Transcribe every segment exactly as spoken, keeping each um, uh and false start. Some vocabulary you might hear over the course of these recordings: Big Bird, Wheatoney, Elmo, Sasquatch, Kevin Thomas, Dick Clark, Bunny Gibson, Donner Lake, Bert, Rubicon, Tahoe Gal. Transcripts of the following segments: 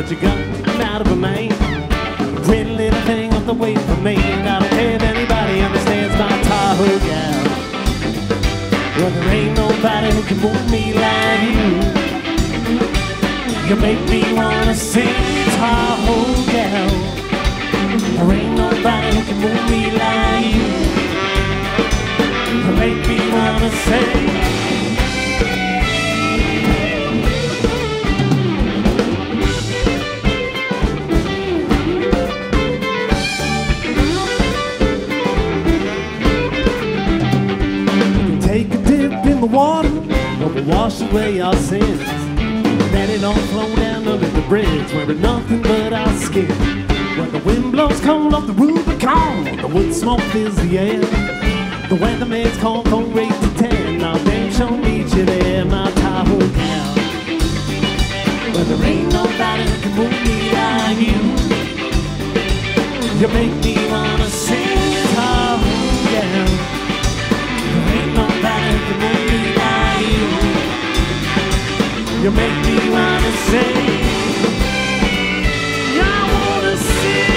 but you got out of a man. Pretty little thing off the way for me. Gotta pay if anybody understands my Tahoe gal. Well, there ain't nobody who can move me like you. You make me wanna sing Tahoe gal. There ain't nobody who can move me like you. You make me wanna sing. Water will wash away our sins. Let it all flow down under the bridge, wearing nothing but our skin. When the wind blows cold off the Rubicon, the wood smoke fills the air. The weatherman's call from eight to ten. Now damn sure meet you there, my Tahoe gal. Well, there ain't nobody that can move me like you. You make me wanna sing Tahoe gal. You make me wanna sing. I wanna sing.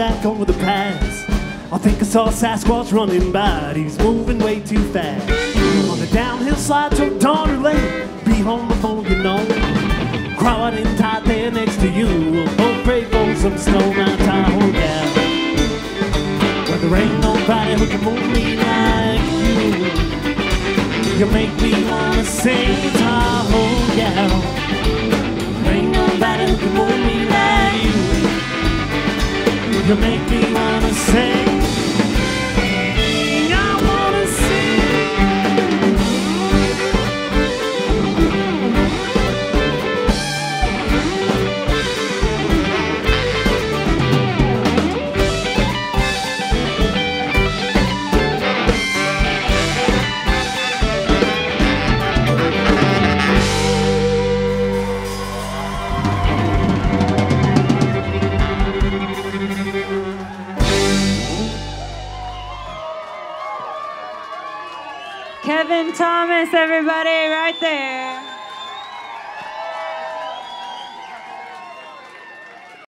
back over the pass. I think I saw a Sasquatch running by, but he's moving way too fast. On the downhill slide to Donner Lake, be home before you know it. Crowd in tight there next to you, we'll both pray for some snow around Tahoe Gal. Well, there ain't nobody who can move me like you. You make me wanna sing Tahoe Gal. You make me wanna sing, I wanna sing. Kevin Thomas, everybody, right there.